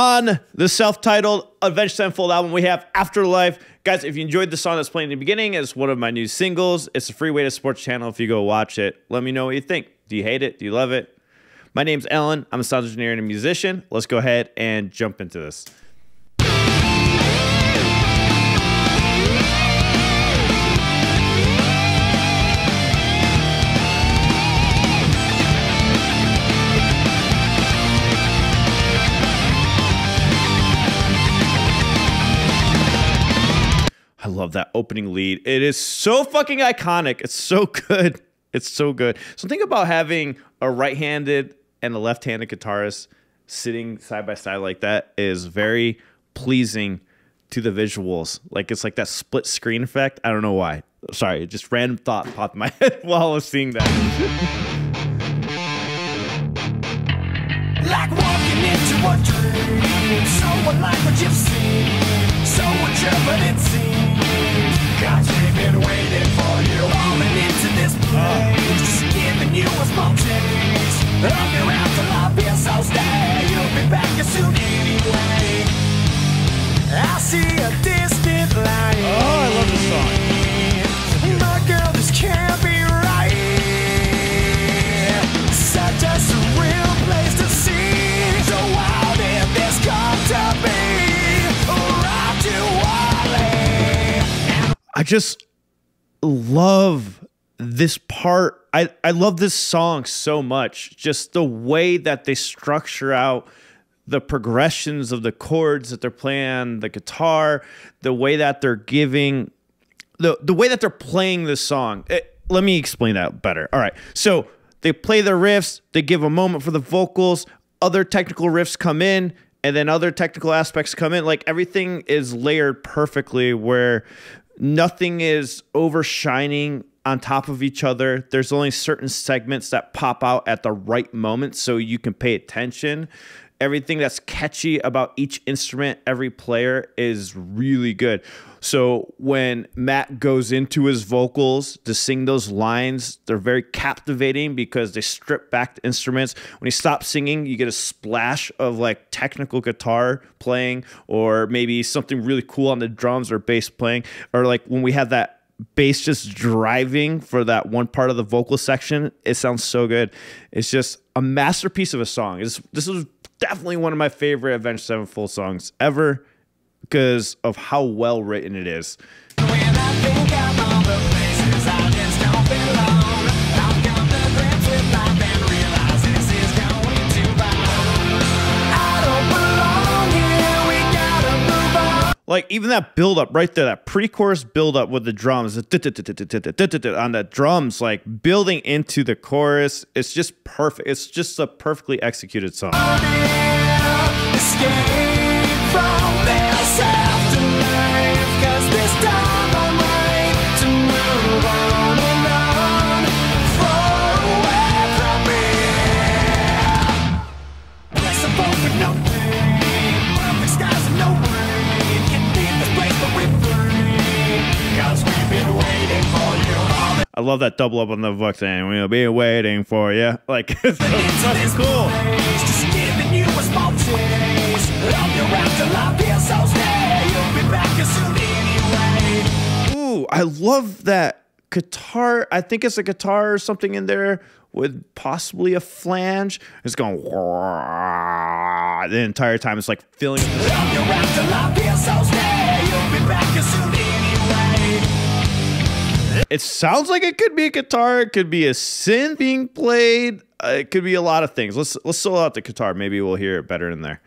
On the self-titled Avenged Sevenfold album, we have Afterlife. Guys, if you enjoyed the song that's playing in the beginning, it's one of my new singles. It's a free way to support the channel if you go watch it. Let me know what you think. Do you hate it? Do you love it? My name's Alan. I'm a sound engineer and a musician. Let's go ahead and jump into this. I love that opening lead. It is so fucking iconic. It's so good. It's so good. So think about having a right-handed and a left-handed guitarist sitting side by side like that is very pleasing to the visuals. Like it's like that split screen effect. I don't know why. Sorry, just random thought popped in my head while I was seeing that. Like walking into a dream, so unlike what you've seen, so unlike it seems. God's been waiting for you. Falling into this place, giving you a small taste of your afterlife, yes, I'll stay. You'll be back as soon anyway. I see a distant light. Oh, I love this song. My girl, this can't be right. Such a surreal place to see. So how did this come to be? I just love this part. I love this song so much. Just the way that they structure out the progressions of the chords that they're playing, the guitar, the way that they're giving, the way that they're playing this song. Let me explain that better. All right. So they play the riffs. They give a moment for the vocals. Other technical riffs come in. And then other technical aspects come in. Like everything is layered perfectly where nothing is overshining on top of each other. There's only certain segments that pop out at the right moment so you can pay attention. Everything that's catchy about each instrument, every player is really good. So when Matt goes into his vocals to sing those lines, they're very captivating because they strip back the instruments. When he stops singing, you get a splash of like technical guitar playing or maybe something really cool on the drums or bass playing. Or like when we have that bass just driving for that one part of the vocal section, it sounds so good. It's just a masterpiece of a song. This is definitely one of my favorite Avenged Sevenfold songs ever because of how well written it is. When I think of all the places I just don't belong, I've come to grips with life and realize this is going too far. I don't belong here, we gotta move on. Like even that build up right there, that pre-chorus build up with the drums, on the drums, like building into the chorus, it's just perfect. It's just a perfectly executed song. I love that double up on the book saying, we'll be waiting for you. Like, it's so fucking cool. Just giving you a small taste. Love your afterlife, yes, I'll stay. You'll be back as soon anyway. Ooh, I love that guitar. I think it's a guitar or something in there with possibly a flange. It's going the entire time. It's like filling up. Love your afterlife, yes, I'll stay. You'll be back as soon anyway. It sounds like it could be a guitar. It could be a synth being played. It could be a lot of things. Let's solo out the guitar. Maybe we'll hear it better in there.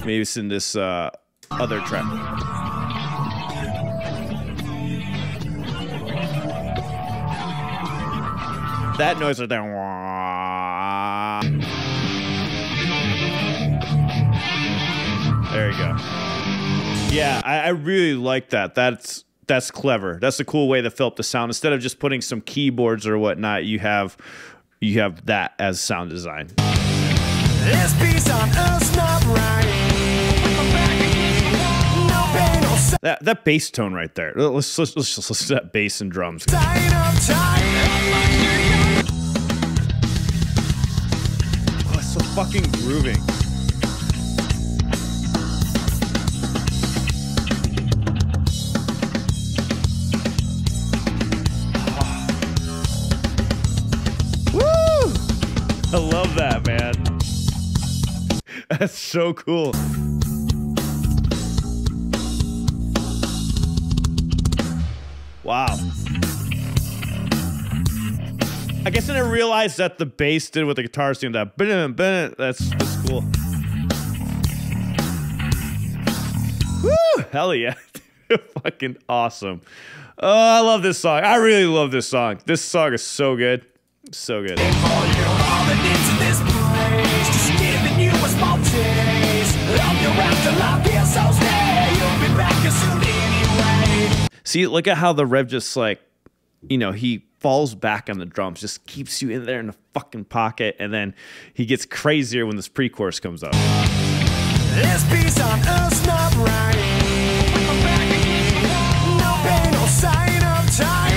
Maybe it's in this other track. That noise right there. There you go. Yeah, I really like that. That's clever. That's a cool way to fill up the sound. Instead of just putting some keyboards or whatnot, you have that as sound design. This piece on us not right. No pain, that bass tone right there. Let's just listen to that bass and drums. grooving. I love that, man. That's so cool. Wow. I guess I didn't realize that the bass did what the guitar seemed to that. That's cool. Woo! Hell yeah. Fucking awesome. Oh, I love this song. I really love this song. This song is so good. So good. See, look at how the rev just like, you know, he falls back on the drums, just keeps you in there in the fucking pocket, and then he gets crazier when this pre-chorus comes up. This piece on earth's not right. No pain, no sign of time.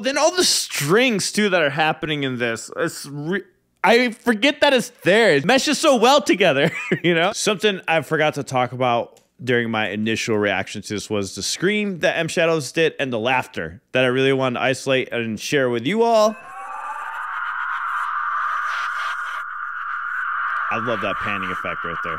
Then all the strings too that are happening in this, I forget that it's there. It meshes so well together, you know? Something I forgot to talk about during my initial reaction to this was the scream that M. Shadows did and the laughter that I really wanted to isolate and share with you all. I love that panning effect right there.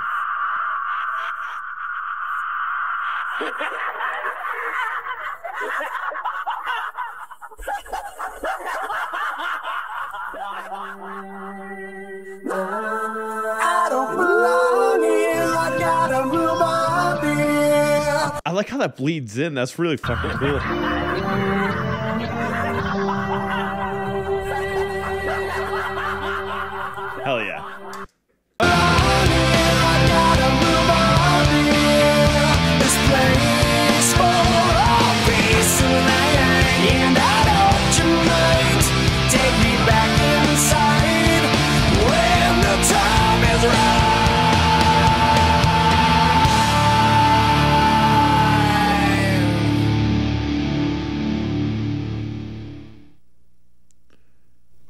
I like how that bleeds in. That's really fucking cool. Hell yeah.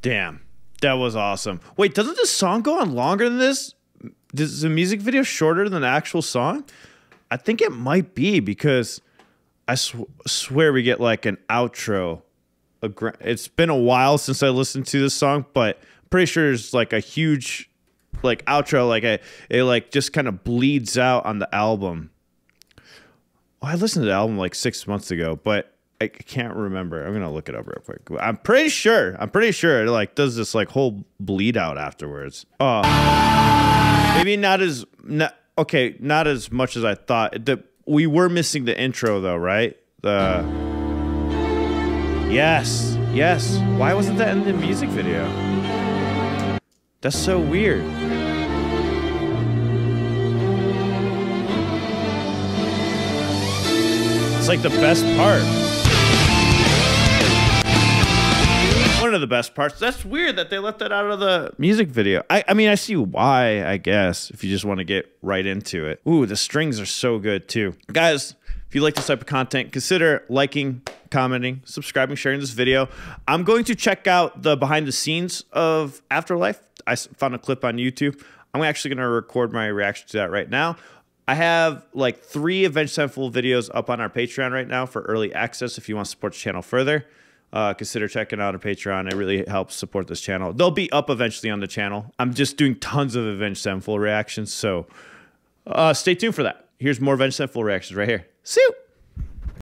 Damn, that was awesome. Wait, doesn't this song go on longer than this? Is the music video shorter than the actual song? I think it might be, because I swear we get like an outro. It's been a while since I listened to this song, but I'm pretty sure there's like a huge like outro. Like it like just kind of bleeds out on the album. Oh, I listened to the album like 6 months ago, but I can't remember. I'm gonna look it up real quick. I'm pretty sure it like does this like whole bleed out afterwards. Oh, maybe not as much as I thought. We were missing the intro though, right? Yes. Why wasn't that in the music video? That's so weird. like the best part. One of the best parts. That's weird that they left that out of the music video. I mean, I see why, I guess, if you just want to get right into it. Ooh, the strings are so good, too. Guys, if you like this type of content, consider liking, commenting, subscribing, sharing this video. I'm going to check out the behind the scenes of Afterlife. I found a clip on YouTube. I'm actually going to record my reaction to that right now. I have like 3 Avenged Sevenfold videos up on our Patreon right now for early access if you want to support the channel further. Consider checking out our Patreon. It really helps support this channel. They'll be up eventually on the channel. I'm just doing tons of Avenged Sevenfold reactions, so stay tuned for that. Here's more Avenged Sevenfold reactions right here. See you!